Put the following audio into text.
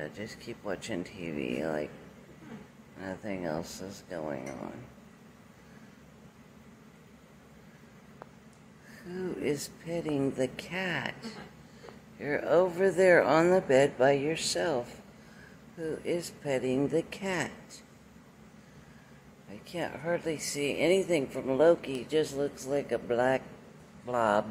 to just keep watching TV like nothing else is going on. Who is petting the cat? You're over there on the bed by yourself. Who is petting the cat? I can't hardly see anything from Loki. He just looks like a black blob.